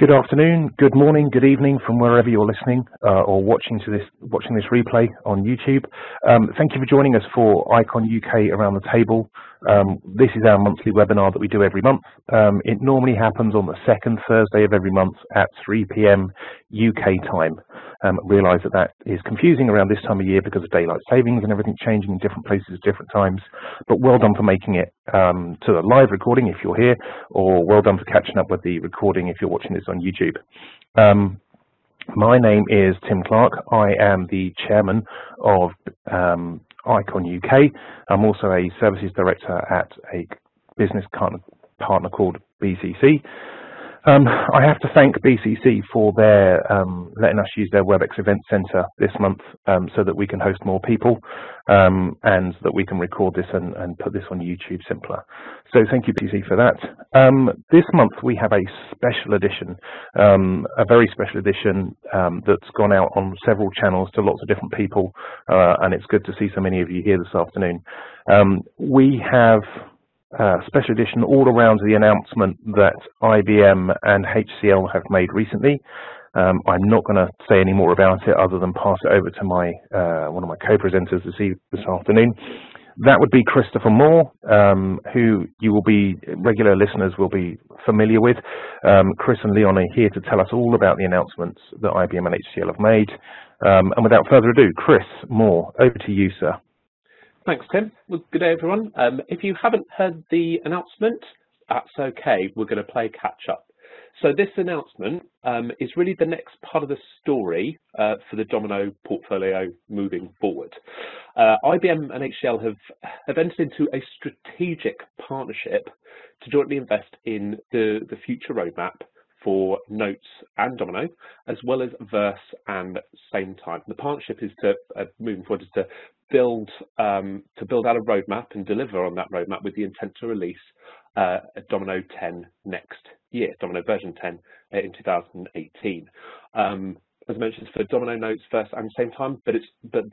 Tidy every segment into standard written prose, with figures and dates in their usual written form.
Good afternoon, good morning, good evening from wherever you're listening or watching this replay on YouTube. Thank you for joining us for ICON UK Around the Table. This is our monthly webinar that we do every month. It normally happens on the second Thursday of every month at 3 PM UK time. Realise that that is confusing around this time of year because of daylight savings and everything changing in different places at different times. But well done for making it to the live recording if you're here, or well done for catching up with the recording if you're watching this on YouTube. My name is Tim Clark. I am the chairman of ICON UK. I'm also a services director at a business partner called BCC. I have to thank BCC for their letting us use their Webex Event Centre this month so that we can host more people and that we can record this and put this on YouTube simpler. So thank you, BCC, for that. This month we have a special edition, a very special edition that's gone out on several channels to lots of different people, and it's good to see so many of you here this afternoon. We have special edition all around the announcement that IBM and HCL have made recently. I'm not going to say any more about it other than pass it over to my one of my co-presenters this afternoon. That would be Christopher Moore, who regular listeners will be familiar with. Chris and Leon are here to tell us all about the announcements that IBM and HCL have made. And without further ado, Chris Moore, over to you, sir. Thanks, Tim. Well, good day, everyone. If you haven't heard the announcement, that's okay. We're going to play catch up. So this announcement is really the next part of the story for the Domino portfolio moving forward. IBM and HCL have entered into a strategic partnership to jointly invest in the future roadmap for Notes and Domino, as well as Verse and Sametime. The partnership is to moving forward is to build out a roadmap and deliver on that roadmap with the intent to release Domino 10 next year, Domino version 10 in 2018. As mentioned, for Domino, Notes, Verse and Sametime, but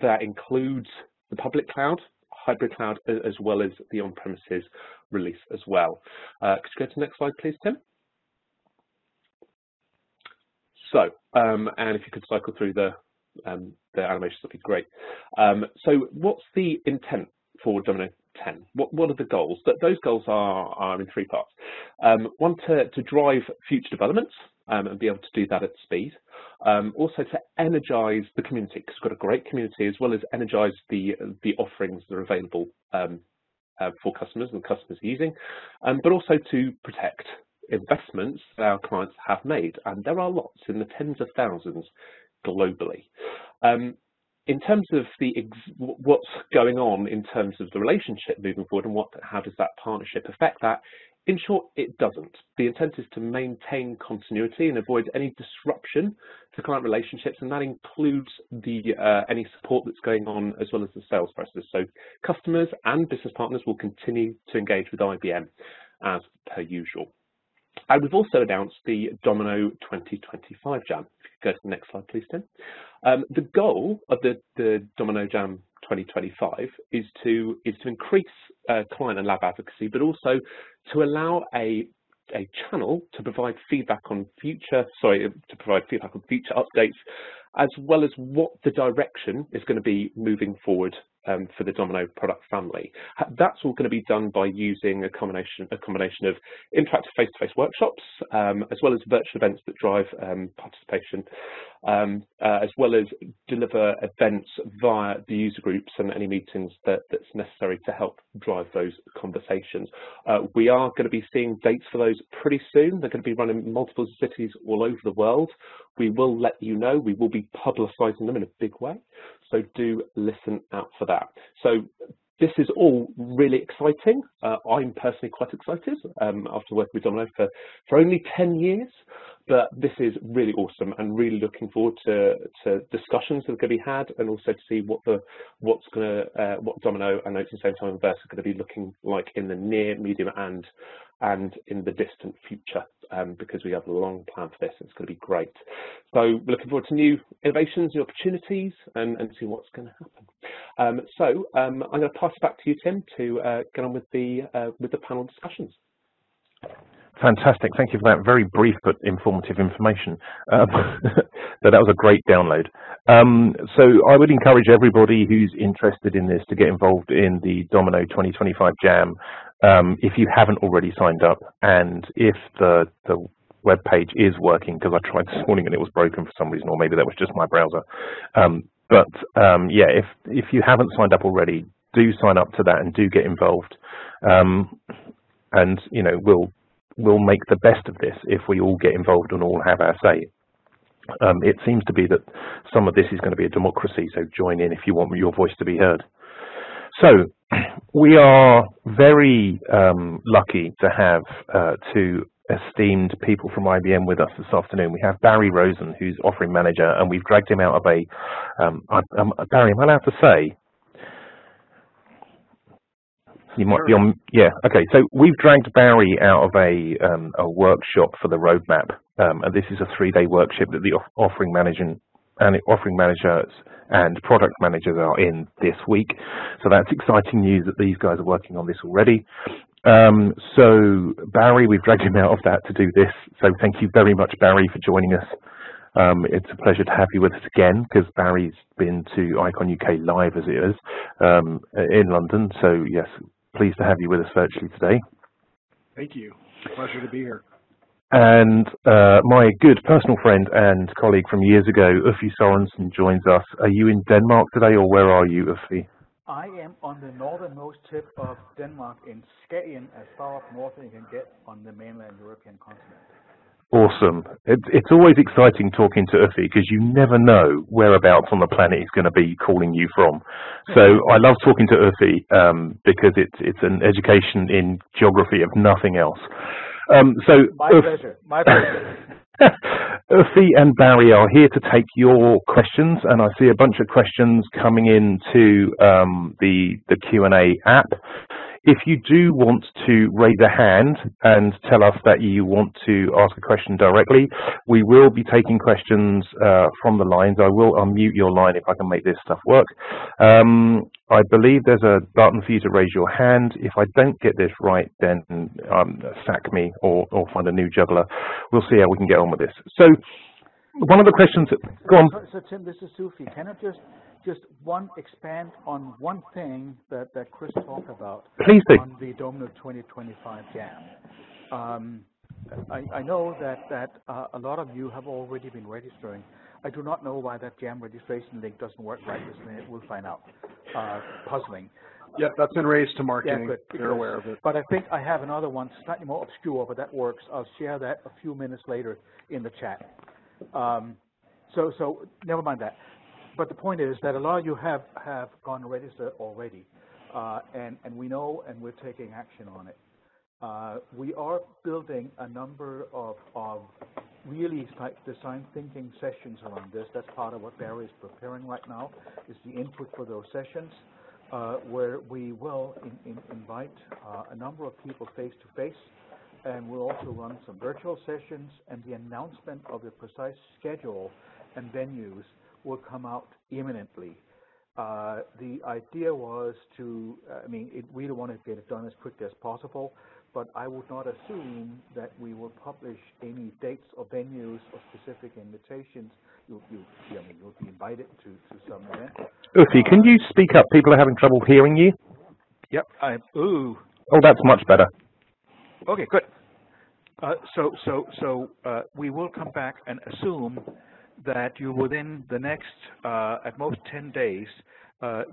that includes the public cloud, hybrid cloud, as well as the on-premises release as well. Could you go to the next slide, please, Tim? So, and if you could cycle through the animations, that'd be great. So what's the intent for Domino 10? What are the goals? Those goals are in three parts. One, to drive future developments and be able to do that at speed. Also to energize the community, because we've got a great community, as well as energize the offerings that are available for customers and customers using, but also to protect investments that our clients have made, and there are lots in the tens of thousands globally. In terms of what's going on in terms of the relationship moving forward and how does that partnership affect that, in short, it doesn't. The intent is to maintain continuity and avoid any disruption to client relationships, and that includes any support that's going on as well as the sales process. So customers and business partners will continue to engage with IBM as per usual. And we've also announced the Domino 2025 Jam. If you could go to the next slide, please, Tim. The goal of the Domino Jam 2025 is to increase client and lab advocacy, but also to allow a channel to provide feedback on future updates, as well as what the direction is going to be moving forward for the Domino product family. That's all going to be done by using a combination of interactive face-to-face workshops, as well as virtual events that drive participation, as well as deliver events via the user groups and any meetings that's necessary to help drive those conversations. We are going to be seeing dates for those pretty soon. They're going to be running in multiple cities all over the world. We will let you know. We will be publicising them in a big way, so do listen out for that. So this is all really exciting. I'm personally quite excited after working with Domino for only 10 years, but this is really awesome and really looking forward to discussions that are going to be had, and also to see what Domino and Notes and Sametime and Verse are going to be looking like in the near, medium and in the distant future, because we have a long plan for this. It's going to be great. So we're looking forward to new innovations, new opportunities, and see what's going to happen. So I'm going to pass it back to you, Tim, to get on with the panel discussions. Fantastic. Thank you for that very brief but informative information. So that was a great download. So I would encourage everybody who's interested in this to get involved in the Domino 2025 Jam if you haven't already signed up, and if the web page is working, because I tried this morning and it was broken for some reason, or maybe that was just my browser. Yeah, if you haven't signed up already, do sign up to that and do get involved. And you know, we'll make the best of this if we all get involved and all have our say. It seems to be that some of this is going to be a democracy, so join in if you want your voice to be heard. So we are very lucky to have two esteemed people from IBM with us this afternoon. We have Barry Rosen, who's offering manager, and we've dragged him out of a Barry, am I allowed to say? You might be on, yeah. Okay, so we've dragged Barry out of a workshop for the roadmap, and this is a three-day workshop that the offering managers and product managers are in this week. So that's exciting news that these guys are working on this already. So Barry, we've dragged him out of that to do this. So thank you very much, Barry, for joining us. It's a pleasure to have you with us again, because Barry's been to ICON UK Live as it is in London. So yes, pleased to have you with us virtually today. Thank you. Pleasure to be here. And my good personal friend and colleague from years ago, Uffe Sorensen, joins us. Are you in Denmark today, or where are you, Uffe? I am on the northernmost tip of Denmark, in Skagen, as far up north as you can get on the mainland European continent. Awesome. It's always exciting talking to Uffe, because you never know whereabouts on the planet he's going to be calling you from. So I love talking to Uffe because it's an education in geography if nothing else. So my pleasure. My pleasure. Uffe and Barry are here to take your questions, and I see a bunch of questions coming into the Q&A app. If you do want to raise a hand and tell us that you want to ask a question directly, we will be taking questions from the lines. I will unmute your line if I can make this stuff work. I believe there's a button for you to raise your hand. If I don't get this right, then sack me or find a new juggler. We'll see how we can get on with this. So one of the questions... Go on. So Tim, this is Uffe. Can I just expand on one thing that Chris talked about on the Domino 2025 Jam. I know that a lot of you have already been registering. I do not know why that Jam registration link doesn't work right this minute. We'll find out. Puzzling. Yeah, that's been raised to marketing. Yeah, they're aware of it. But I think I have another one, slightly more obscure, but that works. I'll share that a few minutes later in the chat. So never mind that. But the point is that a lot of you have gone and registered already, and we know, and we're taking action on it. We are building a number of really design thinking sessions around this. That's part of what Barry is preparing right now, is the input for those sessions, where we will invite a number of people face to face, and we'll also run some virtual sessions, and the announcement of the precise schedule and venues will come out imminently. The idea was to, we really want to get it done as quickly as possible, but I would not assume that we will publish any dates or venues or specific invitations. You'll be invited to some event. Uffe, can you speak up? People are having trouble hearing you. Yep. Oh, that's much better. Okay, good. So we will come back and assume that you, within the next, at most 10 days,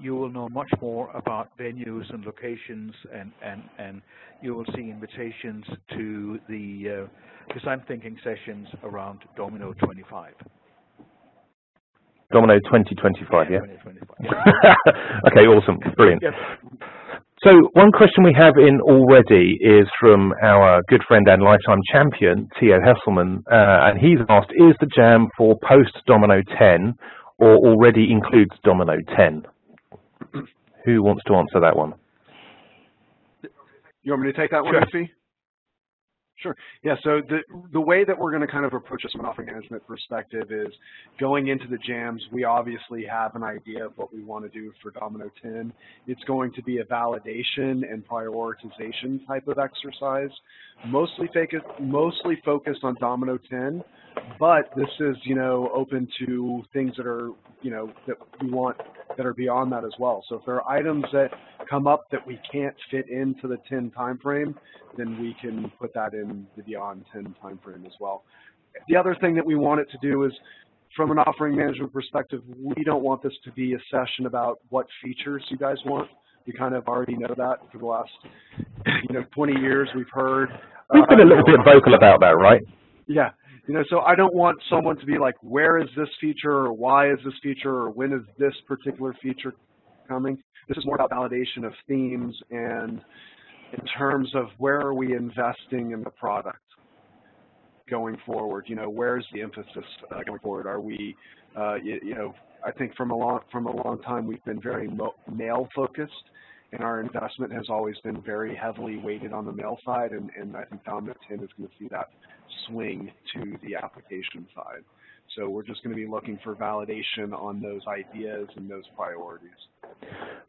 you will know much more about venues and locations, and you will see invitations to the design thinking sessions around Domino 25. Domino 2025, yeah? 2025, yeah. Okay, awesome, brilliant. Yes. So one question we have in already is from our good friend and lifetime champion, Theo Heselmans, and he's asked, is the Jam for post-Domino 10 or already includes Domino 10? Who wants to answer that one? You want me to take that one, Uffe? Sure. Yeah, so the way that we're going to kind of approach this from an offering management perspective is going into the jams, we obviously have an idea of what we want to do for Domino 10. It's going to be a validation and prioritization type of exercise, mostly focused on Domino 10, but this is, you know, open to things that are, you know, that we want that are beyond that as well. So if there are items that come up that we can't fit into the 10 time frame, then we can put that in the beyond 10 time frame as well. The other thing that we want it to do is, from an offering management perspective, we don't want this to be a session about what features you guys want. We kind of already know that. For the last, you know, 20 years we've heard. We've been a little bit vocal about that, right? Yeah. You know, so I don't want someone to be like, where is this feature, or why is this feature, or when is this particular feature coming? This is more about validation of themes and in terms of where are we investing in the product going forward. You know, where's the emphasis going forward? Are we, you know, I think from a long time we've been very male focused, and our investment has always been very heavily weighted on the male side, and I think Domino 10 is going to see that swing to the application side. So we're just going to be looking for validation on those ideas and those priorities.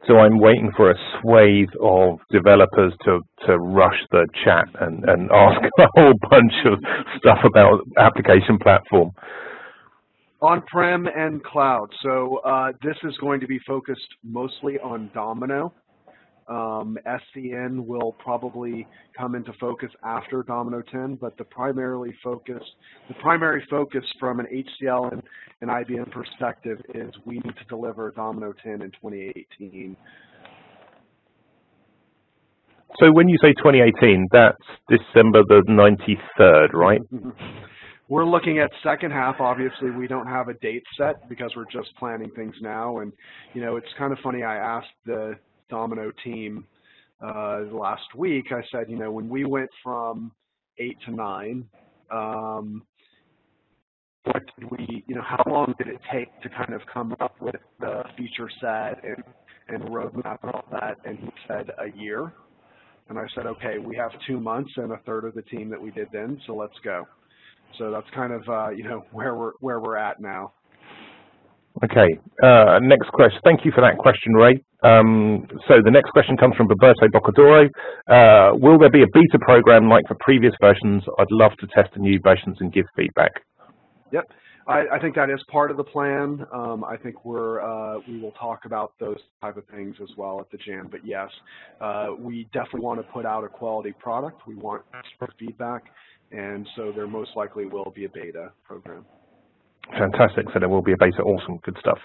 So I'm waiting for a swathe of developers to rush the chat and ask a whole bunch of stuff about application platform. On-prem and cloud. So this is going to be focused mostly on Domino. SCN will probably come into focus after Domino 10, but the primary focus from an HCL and an IBM perspective is we need to deliver Domino 10 in 2018. So when you say 2018, that's December the 93rd, right? We're looking at second half. Obviously, we don't have a date set because we're just planning things now. And, you know, it's kind of funny. I asked the Domino team last week, I said, you know, when we went from 8 to 9, what did we, you know, how long did it take to kind of come up with the feature set and roadmap and all that? And he said a year. And I said, okay, we have 2 months and a third of the team that we did then, so let's go. So that's kind of, you know, where we're at now. Okay, next question. Thank you for that question, Ray. So the next question comes from Roberto Boccadoro. Will there be a beta program like for previous versions? I'd love to test the new versions and give feedback. Yep, I think that is part of the plan. I think we will talk about those type of things as well at the jam. But yes, we definitely want to put out a quality product. We want expert feedback, and so there most likely will be a beta program. Fantastic. So there will be a beta. Awesome. Good stuff.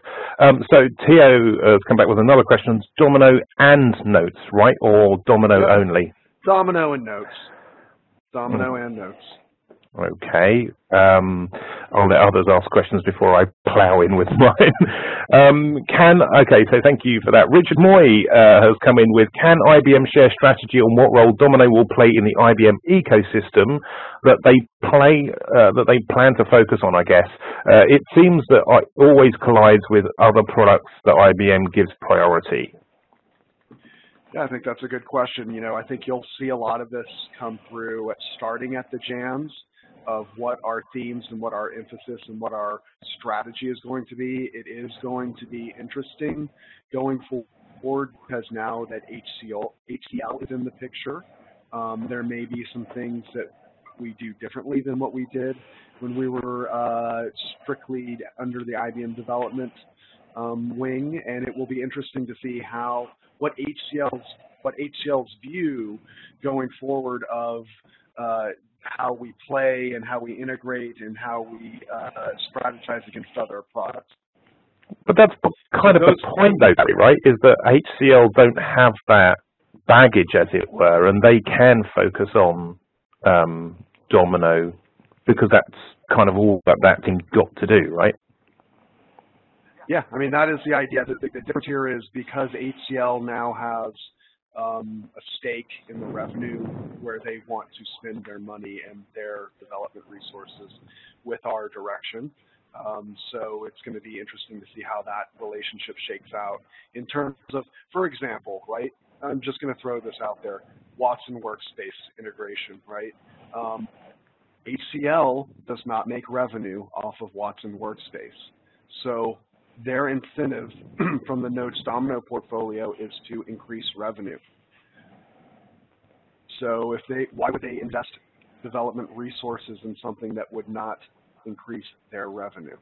So Theo has come back with another question. Domino and notes, right? Or Domino only? Domino and notes. Domino and notes. Okay. I'll let others ask questions before I plow in with mine. Okay, so thank you for that. Richard Moy has come in with, can IBM share strategy on what role Domino will play in the IBM ecosystem that they plan to focus on, I guess? It seems that it always collides with other products that IBM gives priority. Yeah, I think that's a good question. You know, I think you'll see a lot of this come through starting at the jams, of what our themes and what our emphasis and what our strategy is going to be. It is going to be interesting going forward because now that HCL is in the picture, there may be some things that we do differently than what we did when we were strictly under the IBM development wing, and it will be interesting to see how what HCL's view going forward of how we play and how we integrate and how we strategize against other products. But that's kind of the point, though, Barry, right? Is that HCL don't have that baggage, as it were, and they can focus on Domino because that's kind of all that that team's got to do, right? Yeah, I mean, that is the idea. The difference here is because HCL now has a stake in the revenue where they want to spend their money and their development resources with our direction. So it's going to be interesting to see how that relationship shakes out in terms of, for example, right? I'm just going to throw this out there. Watson Workspace integration, right? HCL does not make revenue off of Watson Workspace. So their incentive from the Node's Domino portfolio is to increase revenue. So if they, why would they invest development resources in something that would not increase their revenue?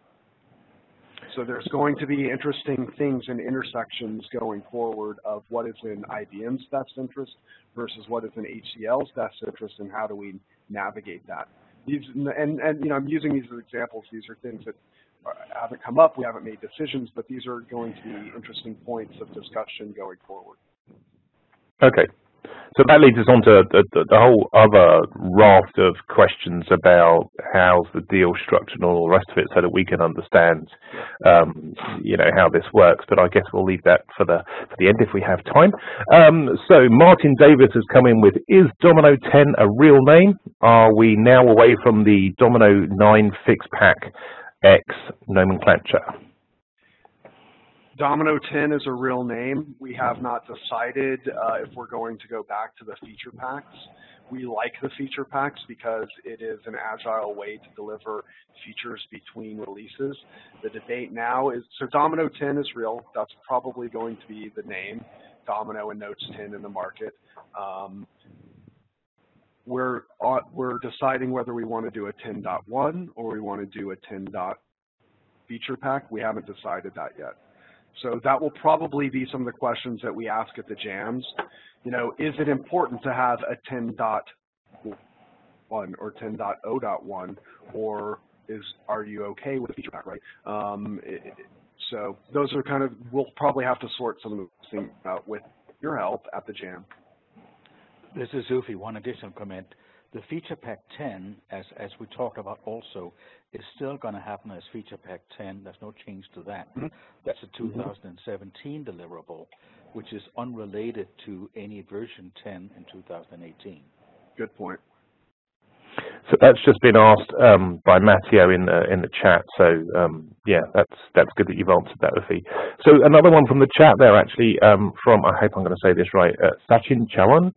So there's going to be interesting things and intersections going forward of what is in IBM's best interest versus what is in HCL's best interest, and how do we navigate that. These, and you know, I'm using these as examples. These are things that haven't come up. We haven't made decisions, but these are going to be interesting points of discussion going forward. Okay. So that leads us on to the whole other raft of questions about how's the deal structured and all the rest of it, so that we can understand, you know, how this works. But I guess we'll leave that for the end if we have time. So Martin Davis has come in with, is Domino 10 a real name? Are we now away from the Domino 9 six-pack X nomenclature? Domino 10 is a real name. We have not decided if we're going to go back to the feature packs. We like the feature packs because it is an agile way to deliver features between releases. The debate now is, so Domino 10 is real. That's probably going to be the name, Domino and Notes 10 in the market. We're deciding whether we want to do a 10.1 or we want to do a 10. Feature pack. We haven't decided that yet. So that will probably be some of the questions that we ask at the jams. You know, is it important to have a 10.1 or 10.0.1, or are you okay with feature pack, right? So those are kind of, we'll probably have to sort some of those things out with your help at the jam. This is Uffe. One additional comment. The feature pack 10, as we talked about also, is still going to happen as feature pack 10. There's no change to that. That's a 2017 deliverable, which is unrelated to any version 10 in 2018. Good point. So that's just been asked by Matteo in the chat. So yeah, that's good that you've answered that, Uffe. So another one from the chat there, actually, from, I hope I'm going to say this right, Sachin Chawan.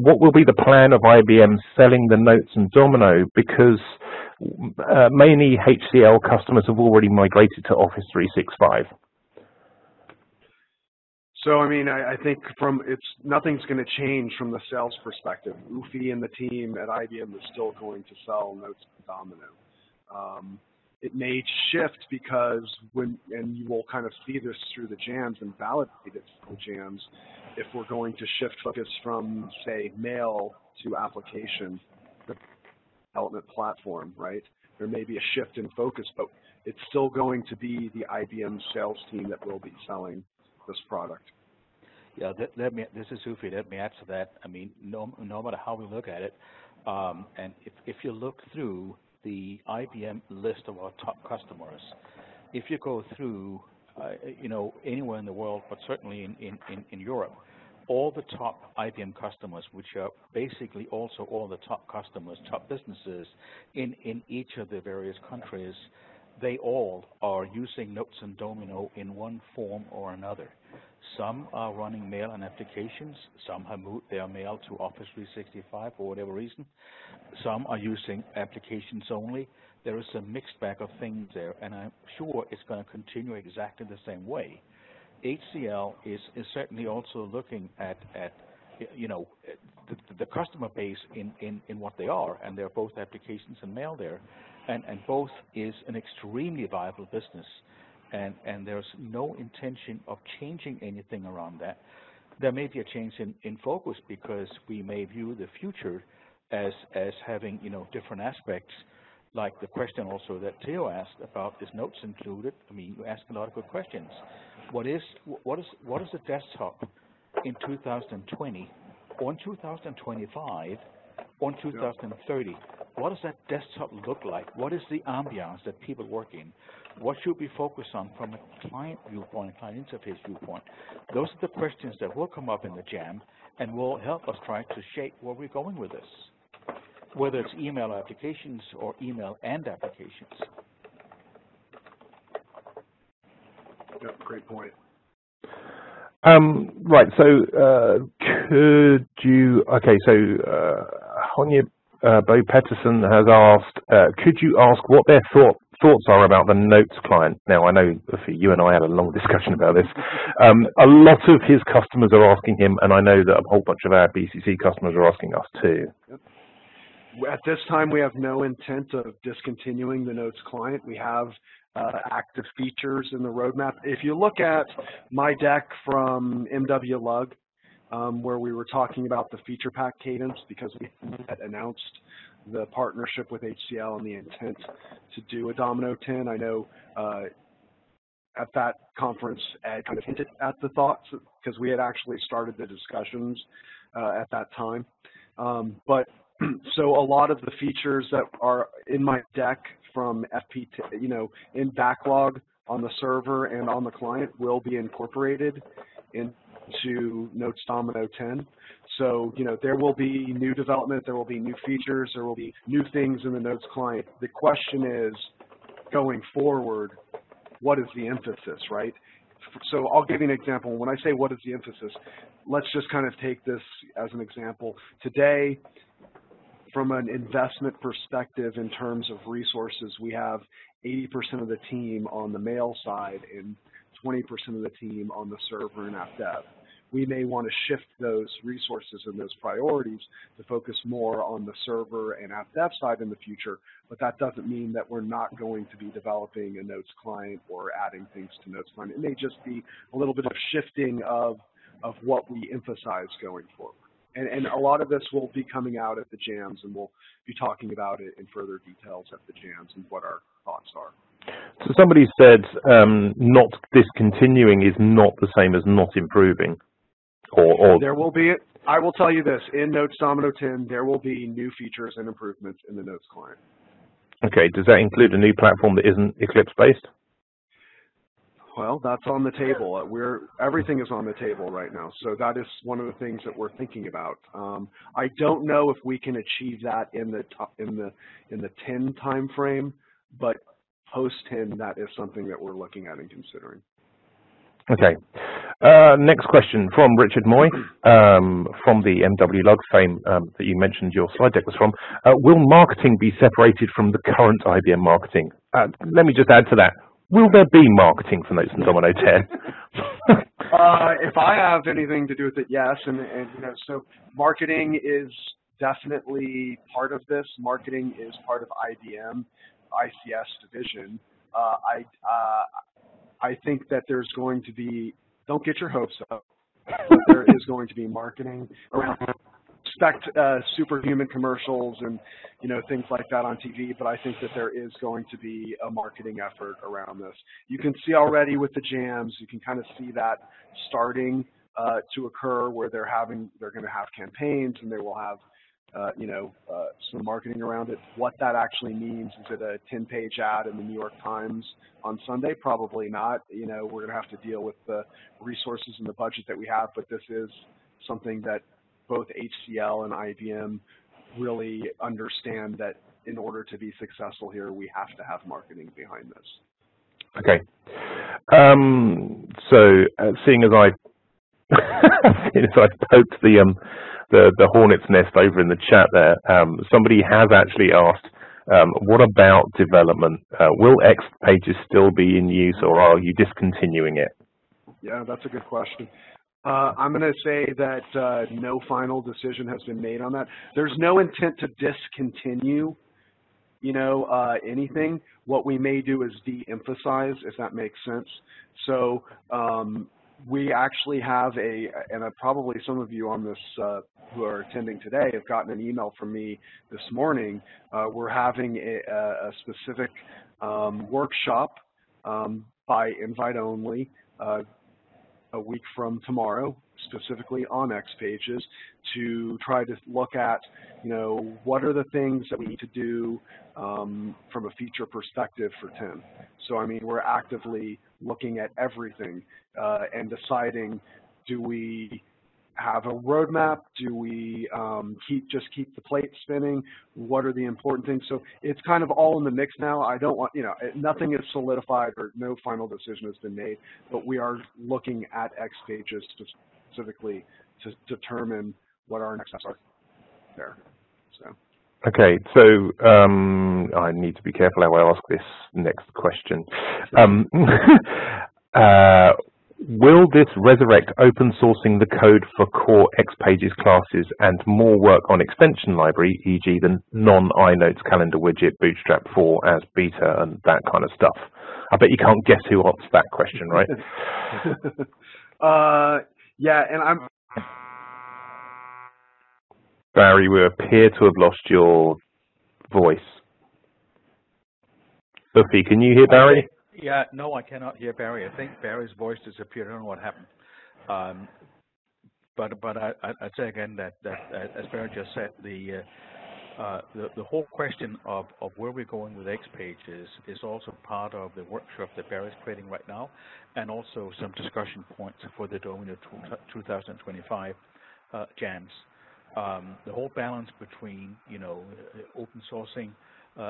What will be the plan of IBM selling the Notes and Domino? Because many HCL customers have already migrated to Office 365. So, I mean, I think nothing's going to change from the sales perspective. Uffe and the team at IBM is still going to sell Notes and Domino. It may shift because and you will kind of see this through the jams and validate it through the jams, if we're going to shift focus from, say, mail to application development platform, right? There may be a shift in focus, but it's still going to be the IBM sales team that will be selling this product. Yeah, this is Uffe. Let me add to that. I mean, no matter how we look at it, and if you look through the IBM list of our top customers, if you go through, you know, anywhere in the world, but certainly in Europe, all the top IBM customers, which are basically also all the top customers, top businesses in each of the various countries, they all are using Notes and Domino in one form or another. Some are running mail and applications. Some have moved their mail to Office 365 for whatever reason. Some are using applications only. There is a mixed bag of things there, and I'm sure it's going to continue exactly the same way. HCL is certainly also looking at you know, the customer base in what they are, and they're both applications and mail there. And both is an extremely viable business, and there's no intention of changing anything around that. There may be a change in focus because we may view the future as having, you know, different aspects, like the question also that Theo asked about, is Notes included? I mean, you ask a lot of good questions. What is the desktop in 2020, or in 2025, or in 2030? What does that desktop look like? What is the ambiance that people work in? What should we focus on from a client viewpoint, client interface viewpoint? Those are the questions that will come up in the jam and will help us try to shape where we're going with this, whether it's email applications or email and applications. Yep, great point. Right, so could you, okay, so Honya Bo Pettersson has asked, could you ask what their thoughts are about the Notes client? Now, I know you and I had a long discussion about this. A lot of his customers are asking him, and I know that a whole bunch of our BCC customers are asking us too. At this time, we have no intent of discontinuing the Notes client. We have active features in the roadmap. If you look at my deck from MWLUG, where we were talking about the feature pack cadence, because we had announced the partnership with HCL and the intent to do a Domino 10. I know at that conference, Ed kind of hinted at the thoughts, because we had actually started the discussions at that time. So a lot of the features that are in my deck from FP, you know, in backlog on the server and on the client will be incorporated into Notes Domino 10. So, you know, there will be new development, there will be new features, there will be new things in the Notes client. The question is, going forward, what is the emphasis, right? So I'll give you an example. When I say what is the emphasis, let's just kind of take this as an example. Today, from an investment perspective in terms of resources, we have 80% of the team on the mail side and 20% of the team on the server and app dev. We may want to shift those resources and those priorities to focus more on the server and app dev side in the future, but that doesn't mean that we're not going to be developing a Notes client or adding things to Notes client. It may just be a little bit of shifting of what we emphasize going forward. And a lot of this will be coming out at the jams, and we'll be talking about it in further details at the jams and what our thoughts are. So somebody said not discontinuing is not the same as not improving. Or there will be, I will tell you this, in Notes Domino 10, there will be new features and improvements in the Notes client. Okay, does that include a new platform that isn't Eclipse-based? Well, that's on the table. Everything is on the table right now, so that is one of the things that we're thinking about. I don't know if we can achieve that in the 10 time frame, but post 10, that is something that we're looking at and considering. Okay. Next question from Richard Moy from the MWLUG fame that you mentioned your slide deck was from. Will marketing be separated from the current IBM marketing? Let me just add to that. Will there be marketing for Notes and Domino 10? If I have anything to do with it, yes. And you know, so marketing is definitely part of this. Marketing is part of IBM, ICS division. I think that there's going to be, don't get your hopes up, but there is going to be marketing around. Expect superhuman commercials and, you know, things like that on TV, but I think that there is going to be a marketing effort around this. You can see already with the jams, you can kind of see that starting to occur, where they're going to have campaigns and they will have, you know, some marketing around it. What that actually means, is it a 10-page ad in the New York Times on Sunday? Probably not. You know, we're going to have to deal with the resources and the budget that we have, but this is something that both HCL and IBM really understand that in order to be successful here, we have to have marketing behind this. Okay. So seeing as I poked the hornet's nest over in the chat there, somebody has actually asked, what about development? Will XPages still be in use, or are you discontinuing it? Yeah, that's a good question. I'm going to say that no final decision has been made on that. There's no intent to discontinue, you know, anything. What we may do is de-emphasize, if that makes sense. So we actually have probably some of you on this who are attending today have gotten an email from me this morning. We're having a specific workshop by invite only, a week from tomorrow, specifically on XPages, to try to look at, you know, what are the things that we need to do from a feature perspective for 10. So, I mean, we're actively looking at everything and deciding, do we have a roadmap? Do we just keep the plate spinning? What are the important things? So it's kind of all in the mix now. I don't want, you know, nothing is solidified or no final decision has been made, but we are looking at XPages specifically to determine what our next steps are there. So. Okay, so I need to be careful how I ask this next question. Will this resurrect open sourcing the code for core XPages classes and more work on extension library, e.g. the non-iNotes calendar widget, Bootstrap 4 as beta and that kind of stuff? I bet you can't guess who asked that question, right? Yeah, and I'm... Barry, we appear to have lost your voice. Buffy, can you hear Barry? Yeah, no, I cannot hear Barry. I think Barry's voice disappeared. I don't know what happened. But I'd say again that as Barry just said, the whole question of where we're going with XPages is also part of the workshop that Barry's creating right now, and also some discussion points for the Domino 2025 jams. The whole balance between, you know, open sourcing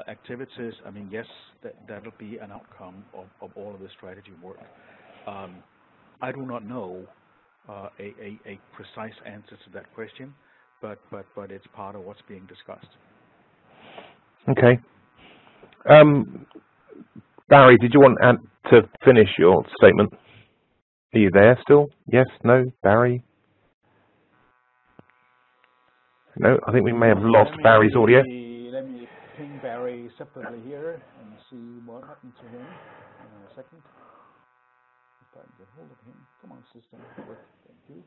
activities. I mean, yes, that'll be an outcome of all of the strategy work. I do not know a precise answer to that question, but it's part of what's being discussed. Okay. Barry, did you want to finish your statement? Are you there still? Yes, no, Barry? No, I think we may have lost Barry's audio. Let me ping Barry separately here and see what happened to him in a second. If I can get hold of him. Come on, system. Thank you.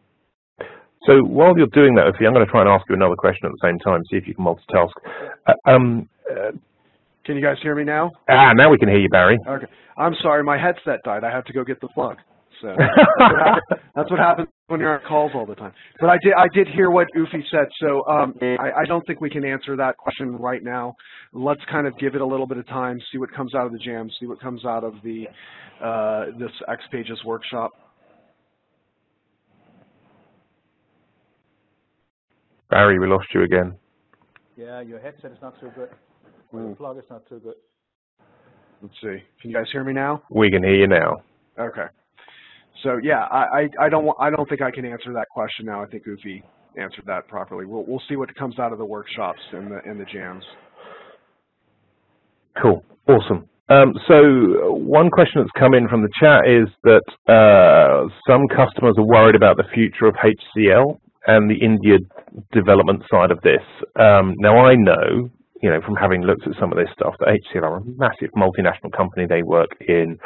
So while you're doing that, Uffe, I'm going to try and ask you another question at the same time, see if you can multitask. Can you guys hear me now? Ah, now we can hear you, Barry. Okay. I'm sorry, my headset died. I have to go get the plug. So that's what happens when you're on calls all the time. But I did hear what Uffe said, so I don't think we can answer that question right now. Let's kind of give it a little bit of time, see what comes out of the jam, see what comes out of the this XPages workshop. Barry, we lost you again. Yeah, your headset is not so good. Your plug is not so good. Let's see. Can you guys hear me now? We can hear you now. Okay. So yeah, I don't think I can answer that question now. I think Uffe answered that properly. We'll see what comes out of the workshops and the jams. Cool, awesome. So one question that's come in from the chat is that some customers are worried about the future of HCL and the India development side of this. Now I know, you know, from having looked at some of this stuff, that HCL are a massive multinational company. They work in,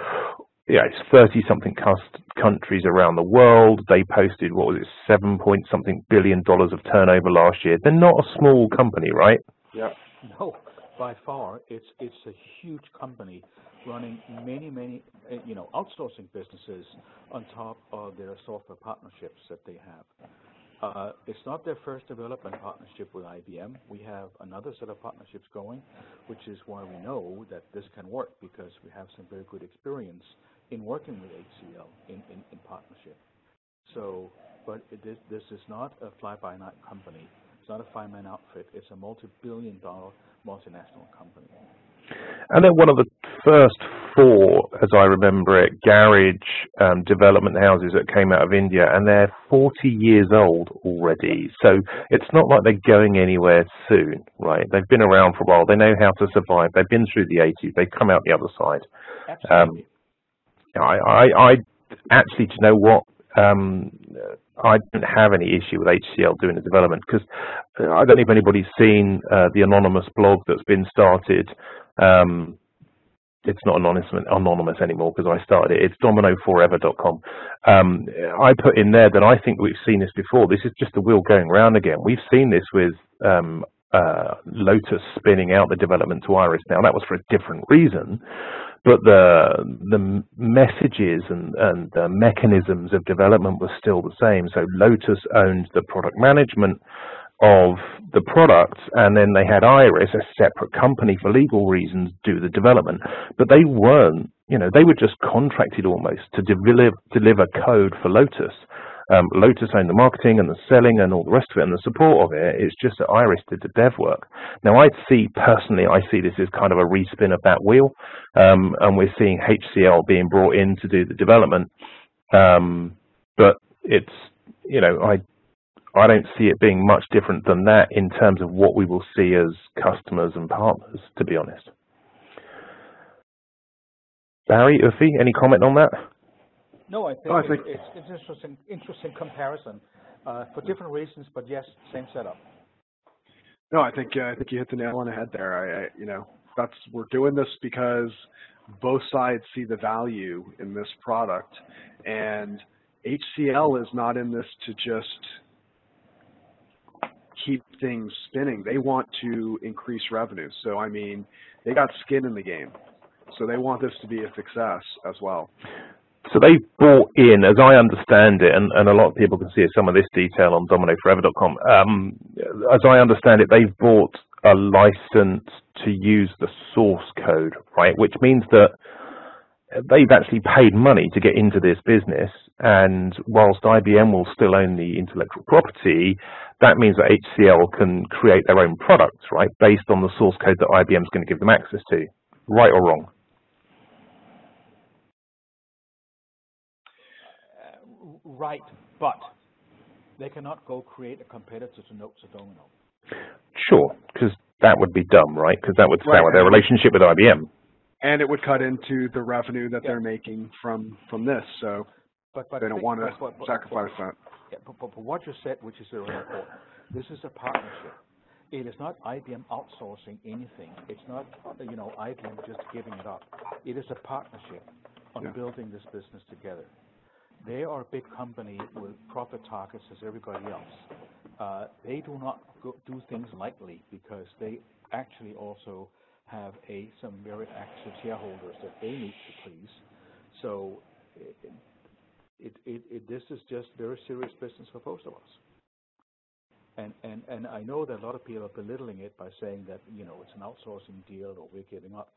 yeah, it's 30-something countries around the world. They posted, what was it, $7-something billion of turnover last year. They're not a small company, right? Yeah. No, by far, it's a huge company running many, you know, outsourcing businesses on top of their software partnerships that they have. It's not their first development partnership with IBM. We have another set of partnerships going, which is why we know that this can work, because we have some very good experience in working with HCL in partnership. So, but this is not a fly-by-night company. It's not a five-man outfit. It's a multi-billion-dollar multinational company. And then one of the first four, as I remember it, garage development houses that came out of India, and they're 40 years old already. So it's not like they're going anywhere soon, right? They've been around for a while. They know how to survive. They've been through the 80s. They've come out the other side. Absolutely. I actually, do you know what? I didn't have any issue with HCL doing the development, because I don't know if anybody's seen the anonymous blog that's been started. It's not anonymous anymore because I started it. It's dominoforever.com. I put in there that I think we've seen this before. This is just the wheel going round again. We've seen this with Lotus spinning out the development to Iris. Now that was for a different reason, but the messages and the mechanisms of development were still the same. So Lotus owned the product management of the products, and then they had Iris, a separate company for legal reasons, do the development. But they weren't, you know, they were just contracted almost to deliver code for Lotus. Lotus owned the marketing and the selling and all the rest of it and the support of it. It's just that Iris did the dev work. Now I see this as kind of a respin of that wheel, and we're seeing HCL being brought in to do the development. But it's, you know, I I don't see it being much different than that in terms of what we will see as customers and partners, to be honest. Barry, Uffe, any comment on that? No, I think it's an interesting comparison for different reasons, but yes, same setup. No, I think you hit the nail on the head there. I, you know, that's, we're doing this because both sides see the value in this product, and HCL is not in this to just keep things spinning. They want to increase revenue. So, I mean, they got skin in the game. So they want this to be a success as well. So they bought in, as I understand it, and a lot of people can see some of this detail on dominoforever.com. As I understand it, they've bought a license to use the source code, right? Which means that they've actually paid money to get into this business. And whilst IBM will still own the intellectual property, that means that HCL can create their own products, right? Based on the source code that IBM's going to give them access to. Right or wrong? Right, but they cannot go create a competitor to Notes or Domino. Sure, because that would be dumb, right? Because that would sour their relationship with IBM. And it would cut into the revenue that they're making from this, so but they don't want to sacrifice that. Yeah, but what you said, which is very important, this is a partnership. It is not IBM outsourcing anything. It's not, you know, IBM just giving it up. It is a partnership on building this business together. They are a big company with profit targets as everybody else. They do not do things lightly because they actually also have some very active shareholders that they need to please. So this is just very serious business for both of us. And I know that a lot of people are belittling it by saying that, you know, it's an outsourcing deal or we're giving up.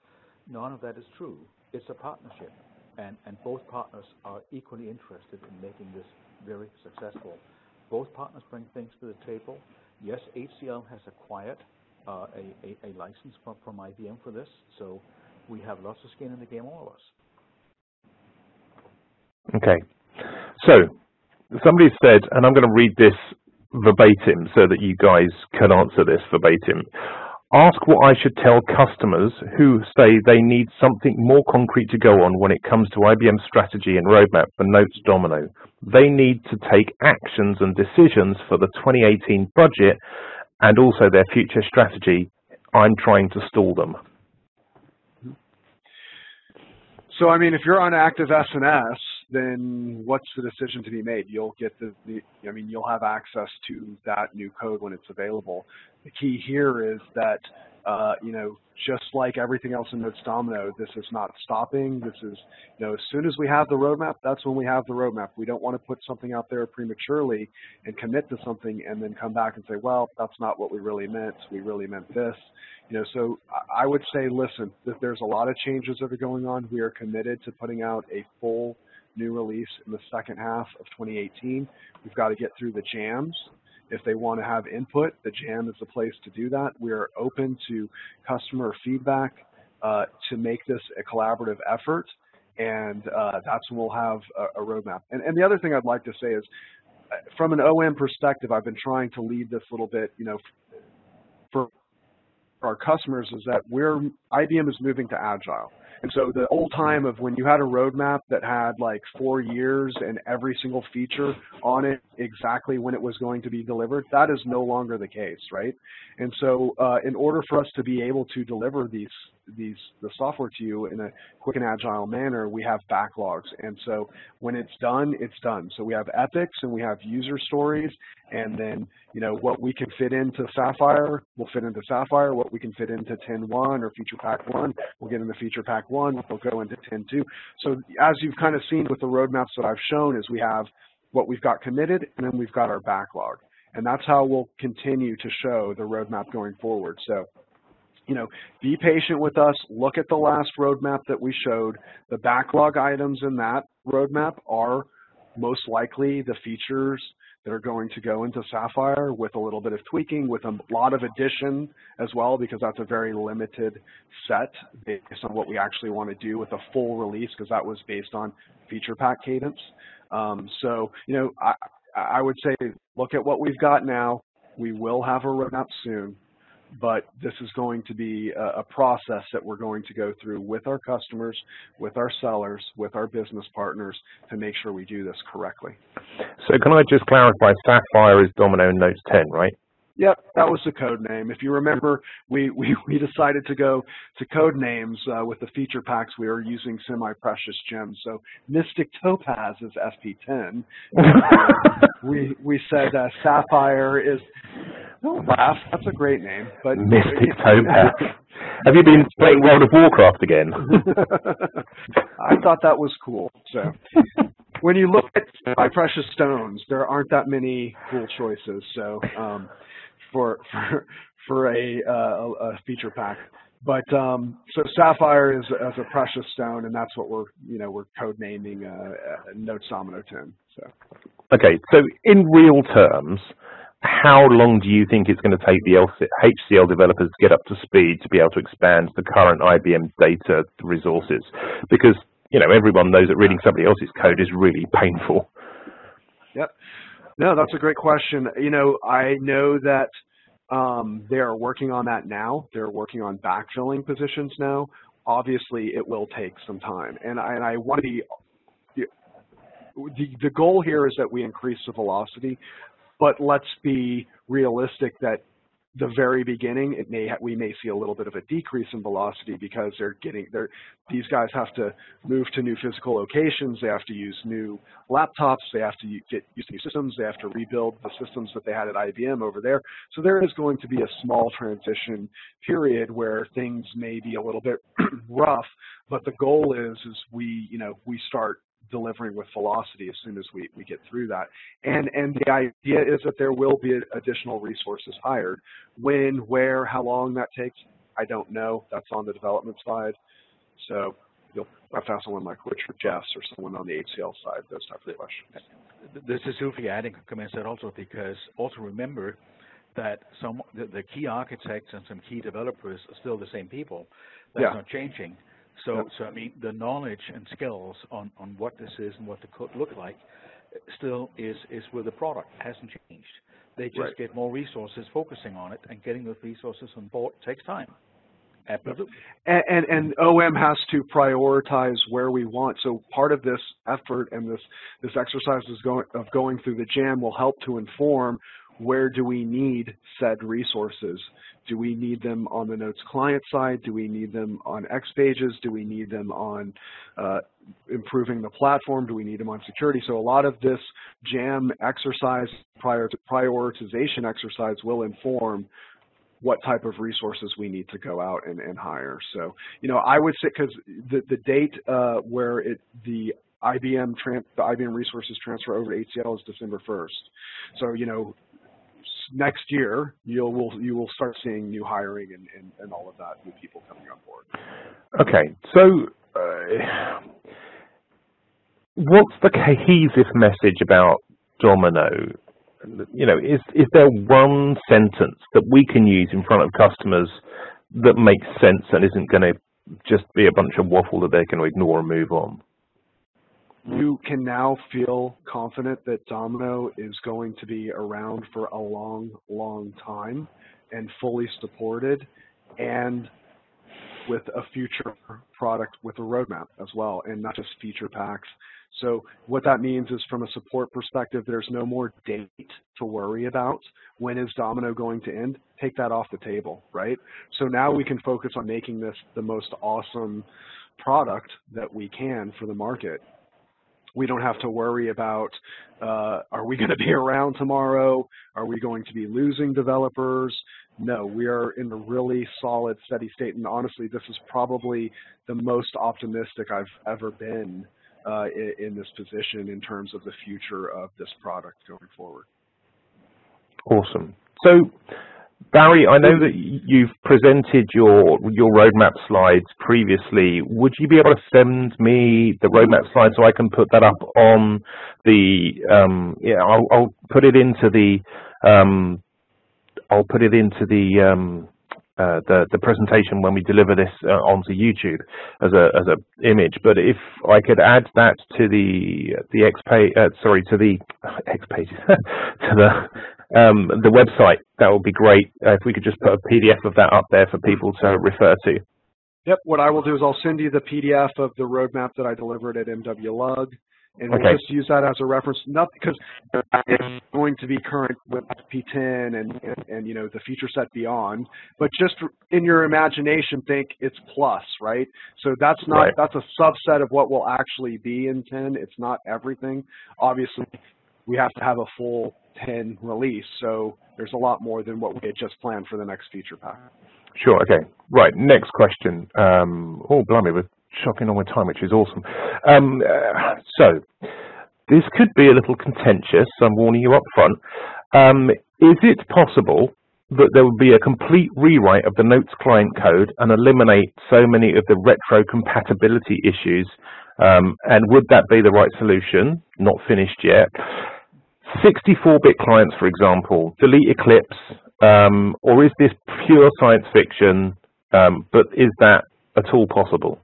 None of that is true. It's a partnership, and both partners are equally interested in making this very successful. Both partners bring things to the table. Yes, HCL has acquired a license from IBM for this, so we have lots of skin in the game, all of us. Okay. So somebody said, and I'm going to read this verbatim so that you guys can answer this verbatim. Ask what I should tell customers who say they need something more concrete to go on when it comes to IBM's strategy and roadmap for Notes Domino. They need to take actions and decisions for the 2018 budget and also their future strategy. I'm trying to stall them. So, I mean, if you're on active S&S, then what's the decision to be made? You'll get you'll have access to that new code when it's available. The key here is that, you know, just like everything else in Notes Domino, this is not stopping. This is, you know, as soon as we have the roadmap, that's when we have the roadmap. We don't want to put something out there prematurely and commit to something and then come back and say, well, that's not what we really meant. We really meant this. You know, so I would say, listen, that there's a lot of changes that are going on. We are committed to putting out a full new release in the second half of 2018. We've got to get through the jams. If they want to have input, the jam is the place to do that. We are open to customer feedback to make this a collaborative effort, and that's when we'll have a roadmap. And the other thing I'd like to say is, from an OM perspective, I've been trying to lead this little bit, you know, for our customers, is that IBM is moving to Agile. And so the old time of when you had a roadmap that had like 4 years and every single feature on it exactly when it was going to be delivered, that is no longer the case, right? And so in order for us to be able to deliver the software to you in a quick and agile manner, we have backlogs. And so when it's done, it's done. So we have epics and we have user stories, and then, you know, what we can fit into Sapphire will fit into Sapphire. What we can fit into 10.1 or Feature Pack 1 will get into Feature Pack 1. We'll go into 10.2. So as you've kind of seen with the roadmaps that I've shown, is we have what we've got committed, and then we've got our backlog. And that's how we'll continue to show the roadmap going forward. So, you know, be patient with us. Look at the last roadmap that we showed. The backlog items in that roadmap are most likely the features that are going to go into Sapphire, with a little bit of tweaking, with a lot of addition as well, because that's a very limited set based on what we actually want to do with a full release, because that was based on feature pack cadence. So, you know, I would say look at what we've got now. We will have a roadmap soon, but this is going to be a process that we're going to go through with our customers, with our sellers, with our business partners to make sure we do this correctly. So can I just clarify, Sapphire is Domino Notes 10, right? Yep, that was the code name. If you remember, we decided to go to code names with the feature packs. We were using semi-precious gems. So Mystic Topaz is FP10. we said Sapphire is, don't laugh, that's a great name. But Mystic Topaz. Have you been playing World of Warcraft again? I thought that was cool. So when you look at my precious stones, there aren't that many cool choices. So for a feature pack, but so Sapphire is a precious stone, and that's what we're code naming Notes Domino 10. So okay, so in real terms, how long do you think it's going to take the HCL developers to get up to speed to be able to expand the current IBM data resources? Because you know everyone knows that reading somebody else's code is really painful. Yep. No, that's a great question. You know, I know that they are working on that now. They're working on backfilling positions now. Obviously, it will take some time. And I want to be – the goal here is that we increase the velocity, but let's be realistic that the very beginning, we may see a little bit of a decrease in velocity because these guys have to move to new physical locations, they have to use new laptops, they have to get used to new systems, they have to rebuild the systems that they had at IBM over there. So there is going to be a small transition period where things may be a little bit rough, but the goal is we start delivering with velocity as soon as we get through that. And the idea is that there will be additional resources hired. When, where, how long that takes, I don't know. That's on the development side. So you'll have to ask someone like Richard Jeffs or someone on the HCL side, those types of questions. This is Uffe adding comments that also, because also remember that the key architects and some key developers are still the same people. That's not changing. So I mean, the knowledge and skills on what this is and what the code look like still is with the product, hasn't changed. They just get more resources focusing on it, and getting those resources on board takes time. Absolutely. And OM has to prioritize where we want. So part of this effort and this exercise of going through the jam will help to inform where do we need said resources. Do we need them on the Notes client side? Do we need them on XPages? Do we need them on improving the platform? Do we need them on security? So a lot of this jam exercise, prioritization exercise, will inform what type of resources we need to go out and hire. So, you know, I would say, because the date where the IBM resources transfer over to HCL is December 1st. So, you know, next year you will start seeing new hiring and all of that, new people coming on board. Okay, so what's the cohesive message about Domino? You know, is there one sentence that we can use in front of customers that makes sense and isn't going to just be a bunch of waffle that they're going to ignore and move on? You can now feel confident that Domino is going to be around for a long, long time and fully supported, and with a future product with a roadmap as well, and not just feature packs. So what that means is, from a support perspective, there's no more date to worry about. When is Domino going to end? Take that off the table, right? So now we can focus on making this the most awesome product that we can for the market. We don't have to worry about, are we going to be around tomorrow? Are we going to be losing developers? No, we are in a really solid, steady state. And honestly, this is probably the most optimistic I've ever been in this position in terms of the future of this product going forward. Awesome. So, Barry, I know that you've presented your roadmap slides previously. Would you be able to send me the roadmap slide so I can put that up on the? I'll put it into the. the presentation when we deliver this onto YouTube as a image. But if I could add that to the to the website, that would be great. If we could just put a PDF of that up there for people to refer to. Yep. What I will do is I'll send you the PDF of the roadmap that I delivered at MWLUG, and we'll just use that as a reference. Not because it's going to be current with FP10 and you know the feature set beyond, but just in your imagination think it's plus, right? So that's not that's a subset of what will actually be in 10. It's not everything. Obviously, we have to have a full 10 release, so there's a lot more than what we had just planned for the next feature pack. Sure, okay. Right, next question. Oh, blimey, we're shocking on with time, which is awesome. So, this could be a little contentious, I'm warning you up front. Is it possible that there would be a complete rewrite of the Notes client code and eliminate so many of the retro-compatibility issues? And would that be the right solution? Not finished yet. 64-bit clients, for example, delete Eclipse, or is this pure science fiction, but is that at all possible?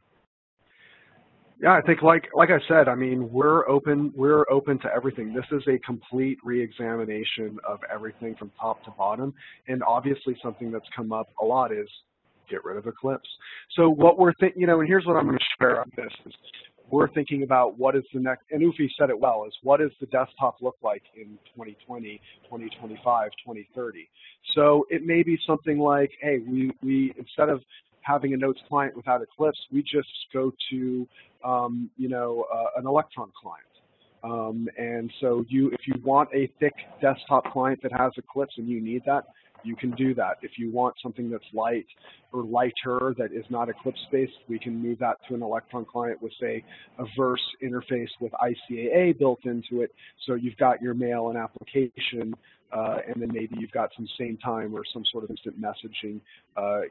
Yeah, I think like I said, I mean, we're open to everything. This is a complete re-examination of everything from top to bottom, and obviously something that's come up a lot is get rid of Eclipse. So what we're thinking, you know, and here's what I'm going to share on this is, we're thinking about what is the next, and Uffe said it well, is what does the desktop look like in 2020, 2025, 2030? So it may be something like, hey, we instead of having a Notes client without Eclipse, we just go to, you know, an Electron client. And so if you want a thick desktop client that has Eclipse and you need that, you can do that. If you want something that's light or lighter that is not Eclipse-based, we can move that to an Electron client with, say, a Verse interface with ICAA built into it. So you've got your mail and application, and then maybe you've got some same time or some sort of instant messaging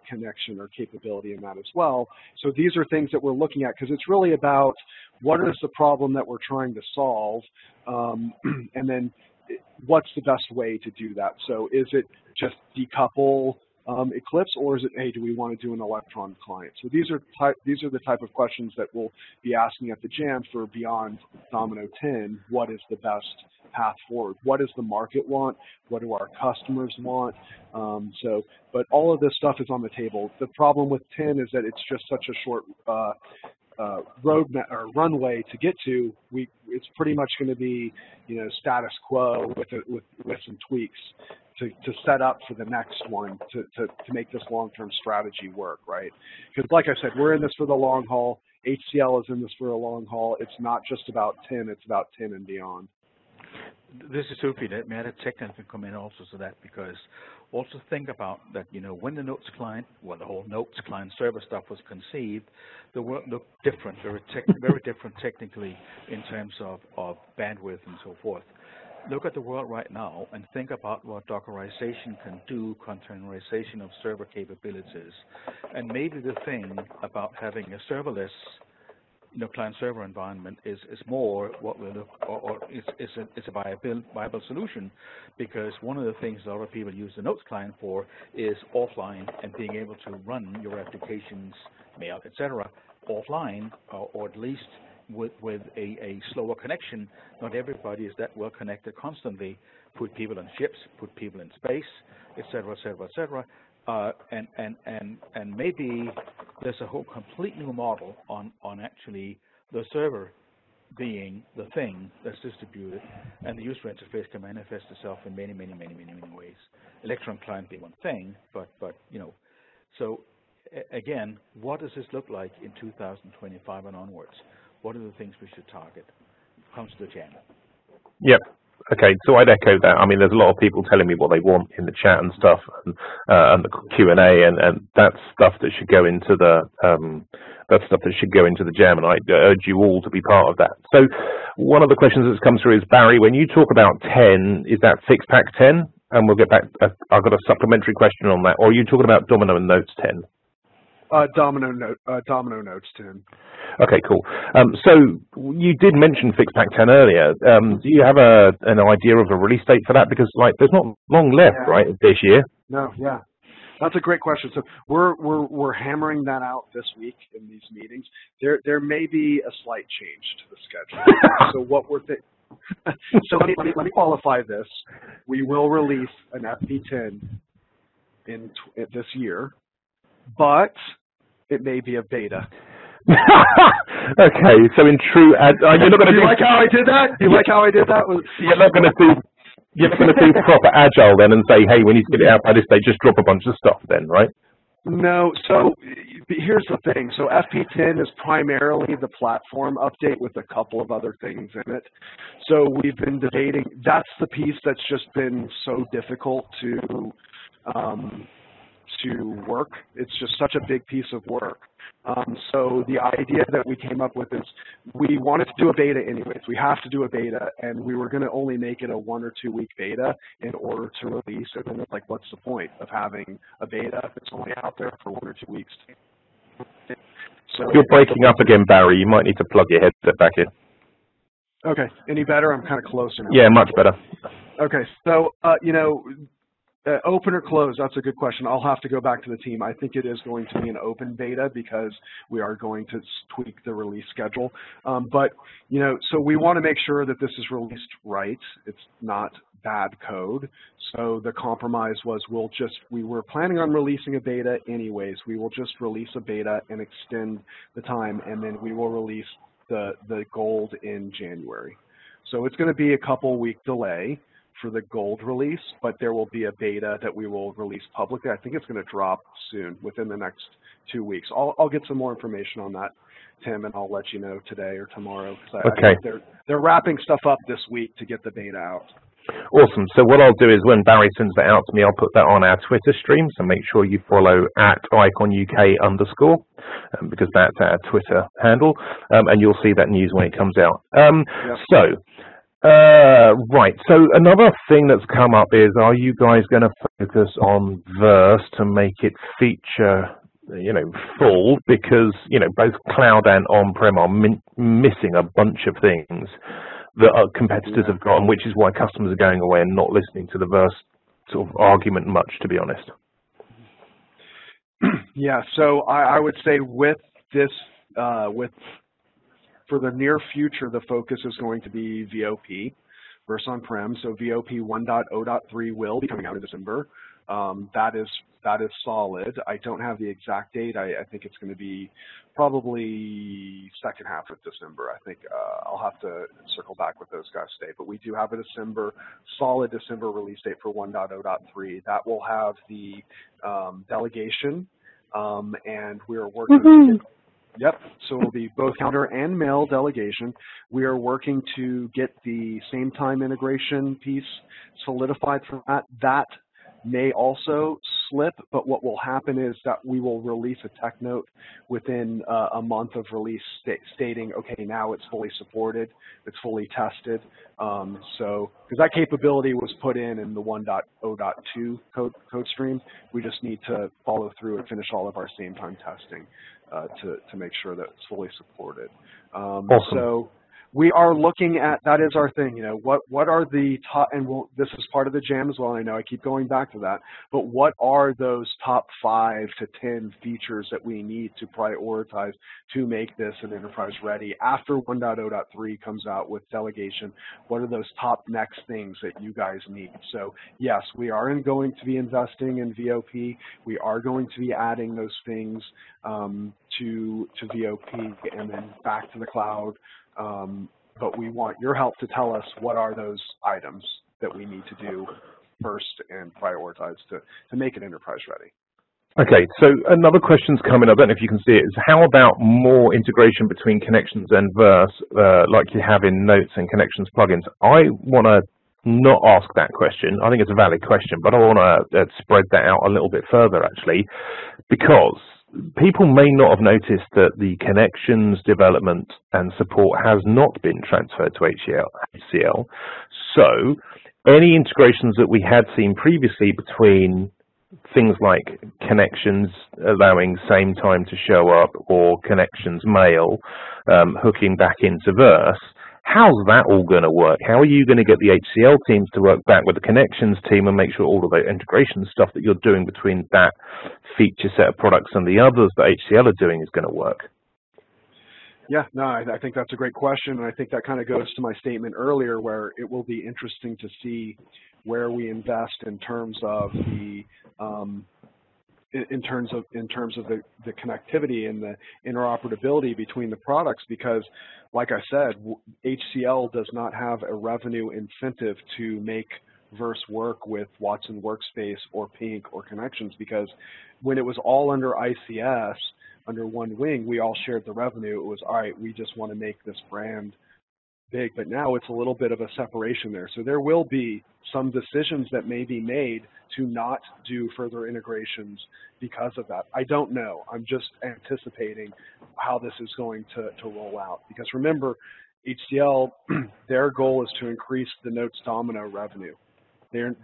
connection or capability in that as well. So these are things that we're looking at because it's really about what is the problem that we're trying to solve, and then what's the best way to do that? So is it just decouple Eclipse, or is it, hey, do we want to do an Electron client? So these are the type of questions that we'll be asking at the jam for beyond Domino 10. What is the best path forward? What does the market want? What do our customers want? But all of this stuff is on the table. The problem with 10 is that it's just such a short roadmap or runway to get to. It's pretty much going to be, you know, status quo with some tweaks to set up for the next one to make this long-term strategy work, right? Because like I said, we're in this for the long haul. HCL is in this for a long haul. It's not just about 10; it's about 10 and beyond. This is Uffe. Let me add a technical comment also to that, because also think about that, you know, when the Notes client, well, the whole Notes client server stuff was conceived, the world looked different, very different technically in terms of bandwidth and so forth. Look at the world right now and think about what Dockerization can do, containerization of server capabilities. And maybe the thing about having a serverless, you know, client-server environment is more what we look, or it's a viable solution, because one of the things a lot of people use the Notes client for is offline and being able to run your applications, mail, etc., offline, or at least with a slower connection. Not everybody is that well connected constantly. Put people on ships, put people in space, etc., etc., etc. And maybe there's a whole complete new model on actually the server being the thing that's distributed, and the user interface can manifest itself in many ways. Electron client being one thing, but you know, so again, what does this look like in 2025 and onwards? What are the things we should target? Comes to the channel. Yep. Okay, so I'd echo that. I mean, there's a lot of people telling me what they want in the chat and stuff, and the Q&A, and that's stuff that should go into the jam, and I urge you all to be part of that. So, one of the questions that's come through is, Barry, when you talk about 10, is that 6-pack 10? And we'll get back. I've got a supplementary question on that. Or are you talking about Domino and Notes 10? Domino Notes 10. Okay, cool. So you did mention Fixpack 10 earlier. Do you have an idea of a release date for that? Because like, there's not long left, right, this year? No, yeah. That's a great question. So we're hammering that out this week in these meetings. There may be a slight change to the schedule. So what we're thinking. So let me qualify this. We will release an FP10 in this year, but it may be a beta. Okay, so in true, you're not going to do. You like how I did that? You like how I did that? You're not going to do. You're not going to do proper agile then and say, hey, we need to get it out by this day. Just drop a bunch of stuff then, right? No, so here's the thing. So FP10 is primarily the platform update with a couple of other things in it. So we've been debating. That's the piece that's just been so difficult to work. It's just such a big piece of work. So the idea that we came up with is we wanted to do a beta anyways. We have to do a beta, and we were going to only make it a 1 or 2 week beta in order to release it. And it's like, what's the point of having a beta if it's only out there for 1 or 2 weeks? So you're breaking up again, Barry. You might need to plug your headset back in. Okay. Any better? I'm kind of closer now. Yeah, much better. Okay. So, open or close, that's a good question. I'll have to go back to the team. I think it is going to be an open beta because we are going to tweak the release schedule. So we want to make sure that this is released right. It's not bad code. So the compromise was we were planning on releasing a beta anyways. We will just release a beta and extend the time, and then we will release the gold in January. So it's going to be a couple-week delay for the gold release, but there will be a beta that we will release publicly. I think it's going to drop soon, within the next 2 weeks. I'll get some more information on that, Tim, and I'll let you know today or tomorrow. Okay. They're wrapping stuff up this week to get the beta out. Awesome. So what I'll do is when Barry sends that out to me, I'll put that on our Twitter stream. So make sure you follow @ICONUK_, because that's our Twitter handle, and you'll see that news when it comes out. Yep. Right, so another thing that's come up is, are you guys going to focus on Verse to make it feature, full? Because, both cloud and on-prem are missing a bunch of things that our competitors have gotten, which is why customers are going away and not listening to the Verse sort of argument much, to be honest. Yeah, so I would say with this, for the near future, the focus is going to be VOP, Verse on-prem. So VOP 1.0.3 will be coming out in December. That is solid. I don't have the exact date. I think it's going to be probably second half of December. I think I'll have to circle back with those guys today. But we do have a solid December release date for 1.0.3. That will have the delegation, and we are working with Yep. So it'll be both counter and mail delegation. We are working to get the same time integration piece solidified for that. That may also slip, but what will happen is that we will release a tech note within a month of release stating, okay, now it's fully supported, it's fully tested. Because that capability was put in the 1.0.2 code stream. We just need to follow through and finish all of our same time testing to make sure that it's fully supported. Awesome. So we are looking at, that is our thing, what are the top, and this is part of the jam as well, I know I keep going back to that, but what are those top 5 to 10 features that we need to prioritize to make this an enterprise ready? After 1.0.3 comes out with delegation, what are those top next things that you guys need? So yes, we are going to be investing in VOP. We are going to be adding those things to VOP and then back to the cloud. But we want your help to tell us what are those items that we need to do first and prioritize to make it enterprise ready. Okay, so another question's coming up, I don't know if you can see it, is how about more integration between Connections and Verse, like you have in Notes and Connections plugins? I want to not ask that question. I think it's a valid question, but I want to spread that out a little bit further, actually, because people may not have noticed that the Connections development and support has not been transferred to HCL. So any integrations that we had seen previously between things like Connections allowing same time to show up or Connections mail hooking back into Verse How's that all going to work? How are you going to get the HCL teams to work back with the Connections team and make sure all of the integration stuff that you're doing between that feature set of products and the others that HCL are doing is going to work? Yeah, no, I think that's a great question, and I think that kind of goes to my statement earlier where it will be interesting to see where we invest in terms of the in terms of the connectivity and the interoperability between the products, because like I said, HCL does not have a revenue incentive to make Verse work with Watson Workspace or Pink or Connections, because when it was all under ICS, under one wing, we all shared the revenue. It was, all right, we just want to make this brand big, but now it's a little bit of a separation there. So there will be some decisions that may be made to not do further integrations because of that. I don't know. I'm just anticipating how this is going to roll out, because remember, HCL, their goal is to increase the Notes Domino revenue.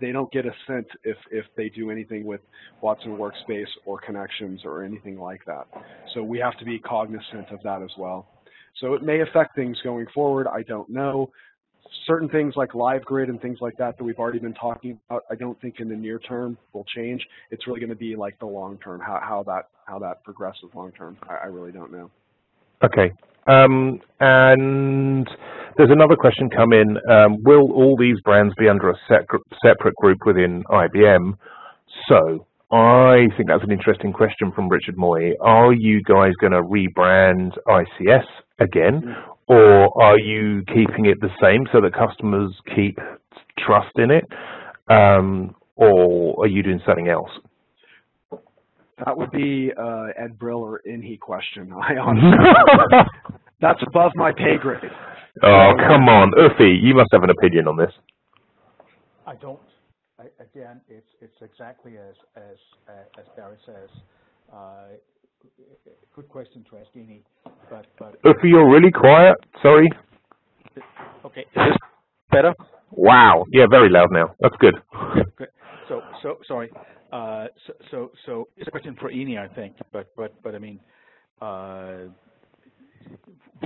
They don't get a cent if they do anything with Watson Workspace or Connections or anything like that. So we have to be cognizant of that as well. So it may affect things going forward. I don't know. Certain things like Live Grid and things like that that we've already been talking about, I don't think in the near term will change. It's really going to be like the long term, how that progresses long term. I really don't know. Okay. And there's another question come in. Will all these brands be under a separate group within IBM? So I think that's an interesting question from Richard Moy. Are you guys going to rebrand ICS again, or are you keeping it the same so that customers keep trust in it, or are you doing something else? That would be Ed Brill or Inhi question. I honestly, that's above my pay grade. Oh, come on, Uffe, you must have an opinion on this. I don't. Again, it's exactly as Barry says. Good question to ask Inhi, but Uffe, you're really quiet. Sorry. Okay, is this better? Wow. Yeah, very loud now. That's good. Good. So sorry. So it's a question for Inhi, I think, but I mean,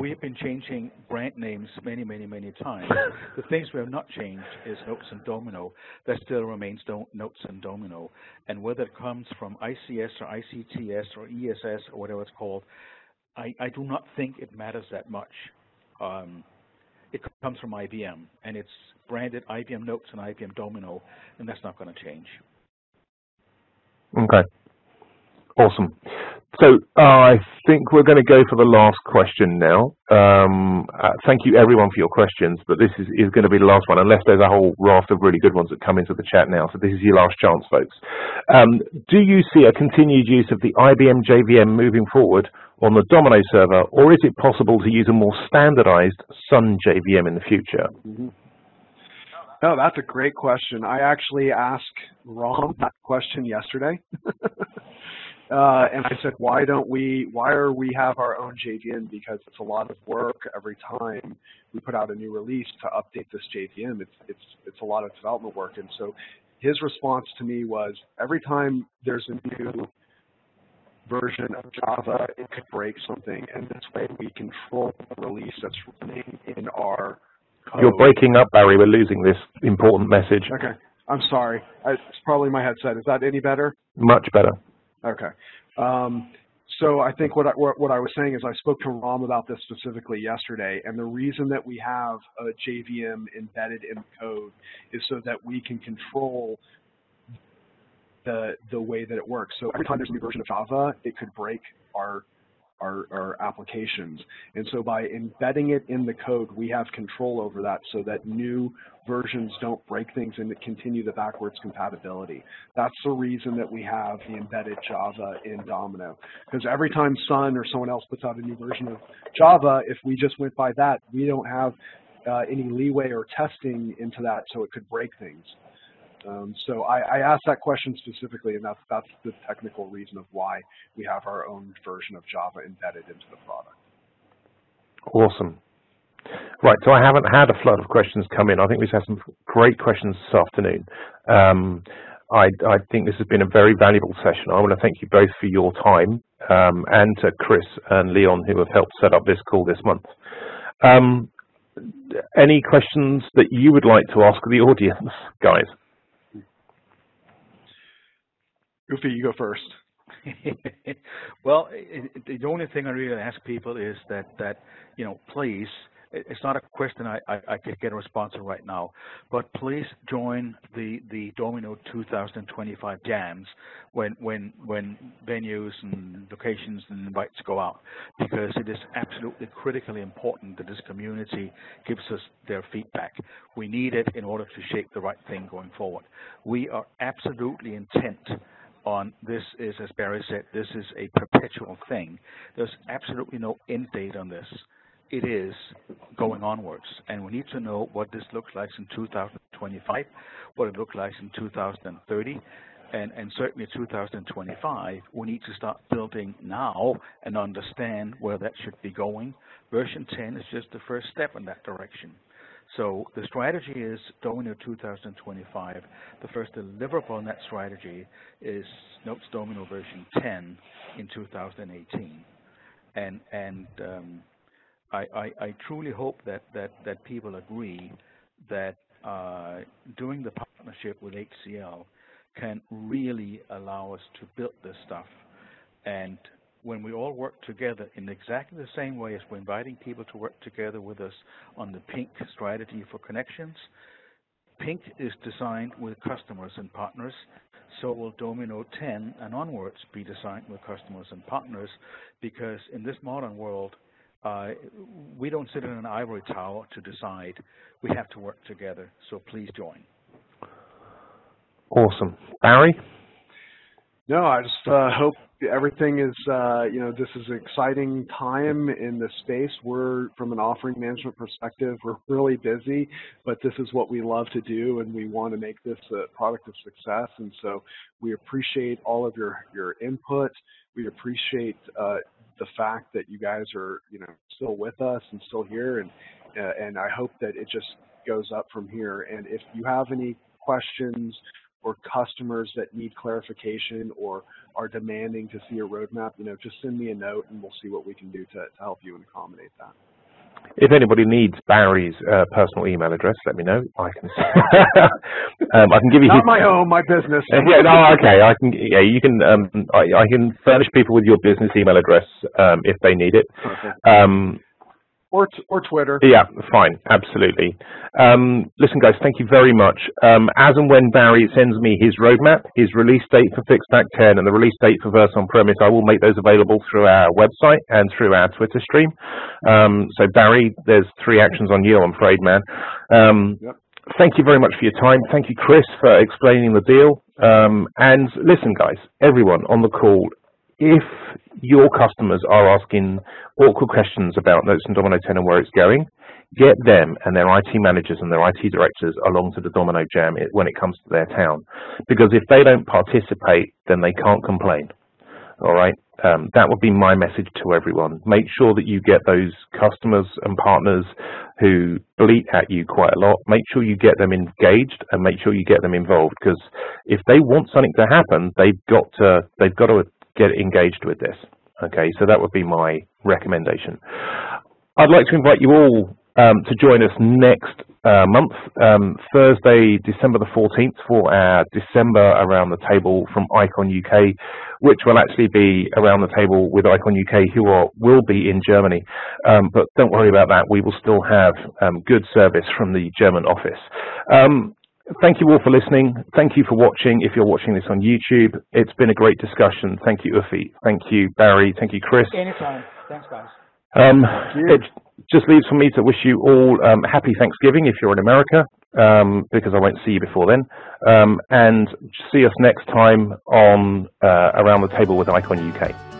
we have been changing brand names many times. The things we have not changed is Notes and Domino. That still remains Notes and Domino. And whether it comes from ICS or ICTS or ESS or whatever it's called, I do not think it matters that much. It comes from IBM, and it's branded IBM Notes and IBM Domino, and that's not going to change. Okay, awesome. So I think we're going to go for the last question now. Thank you everyone for your questions, but this is going to be the last one, unless there's a whole raft of really good ones that come into the chat now. So this is your last chance, folks. Do you see a continued use of the IBM JVM moving forward on the Domino server, or is it possible to use a more standardized Sun JVM in the future? Mm-hmm. No, that's a great question. I actually asked Ron that question yesterday, and I said, why are we have our own JVM? Because it's a lot of work every time we put out a new release to update this JVM. It's a lot of development work, and so his response to me was, every time there's a new version of Java, it could break something, and this way we control the release that's running in our. You're breaking up, Barry. We're losing this important message. Okay. I'm sorry. It's probably my headset. Is that any better? Much better. Okay. So I think what I was saying is I spoke to Ram about this specifically yesterday, and the reason that we have a JVM embedded in the code is so that we can control the way that it works. So every time there's a new version of Java, it could break our applications. And so by embedding it in the code, we have control over that so that new versions don't break things and continue the backwards compatibility. That's the reason that we have the embedded Java in Domino. Because every time Sun or someone else puts out a new version of Java, if we just went by that, we don't have any leeway or testing into that, so it could break things. So I asked that question specifically, and that's the technical reason of why we have our own version of Java embedded into the product. Awesome. Right, so I haven't had a flood of questions come in. I think we've had some great questions this afternoon. I think this has been a very valuable session. I want to thank you both for your time, and to Chris and Leon, who have helped set up this call this month. any questions that you would like to ask the audience, guys? Uffe, you go first. Well, the only thing I really ask people is that you know, please, it's not a question I could get a response to right now, but please join the Domino 2025 jams when venues and locations and invites go out, because it is absolutely critically important that this community gives us their feedback. We need it in order to shape the right thing going forward. We are absolutely intent on this. Is, as Barry said, this is a perpetual thing. There's absolutely no end date on this. It is going onwards, and we need to know what this looks like in 2025, what it looks like in 2030, and certainly 2025. We need to start building now and understand where that should be going. Version 10 is just the first step in that direction. So the strategy is Domino 2025. The first deliverable on that strategy is Notes Domino version 10 in 2018, and I truly hope that people agree that doing the partnership with HCL can really allow us to build this stuff. And when we all work together in exactly the same way as we're inviting people to work together with us on the Pink strategy for Connections, Pink is designed with customers and partners, so will Domino 10 and onwards be designed with customers and partners, because in this modern world, we don't sit in an ivory tower to decide. We have to work together, so please join. Awesome. Barry? No, I just hope everything is, you know, this is an exciting time in the space. We're, from an offering management perspective, we're really busy, but this is what we love to do, and we want to make this a product of success. And so we appreciate all of your input. We appreciate the fact that you guys are, you know, still with us and still here, and I hope that it just goes up from here. And if you have any questions or customers that need clarification or are demanding to see a roadmap, you know, just send me a note and we'll see what we can do to help you and accommodate that. If anybody needs Barry's personal email address, let me know. I can. I can give you. Not his, my home, my business. Yeah. No. Okay. I can. Yeah. You can. I can furnish people with your business email address if they need it. Okay. Or Twitter. Yeah. Fine. Absolutely. Listen, guys. Thank you very much. As and when Barry sends me his roadmap, his release date for FixTac 10, and the release date for Verse on Premise, I will make those available through our website and through our Twitter stream. So Barry, there's 3 actions on you, I'm afraid, man. Yep. Thank you very much for your time. Thank you, Chris, for explaining the deal. And listen, guys, everyone on the call, if your customers are asking awkward questions about Notes and Domino 10 and where it's going, get them and their IT managers and their IT directors along to the Domino Jam when it comes to their town. Because if they don't participate, then they can't complain. All right? That would be my message to everyone. Make sure that you get those customers and partners who bleat at you quite a lot. Make sure you get them engaged and make sure you get them involved, because if they want something to happen, they've got to get engaged with this. Okay, so that would be my recommendation. I'd like to invite you all to join us next month, Thursday, December the 14th, for our December Around the Table from ICON UK, which will actually be around the table with ICON UK, who will be in Germany. But don't worry about that. We will still have good service from the German office. Thank you all for listening. Thank you for watching. If you're watching this on YouTube, it's been a great discussion. Thank you, Uffe. Thank you, Barry. Thank you, Chris. Anytime. Thanks, guys. It just leaves for me to wish you all happy Thanksgiving if you're in America, because I won't see you before then. And see us next time on Around the Table with ICON UK.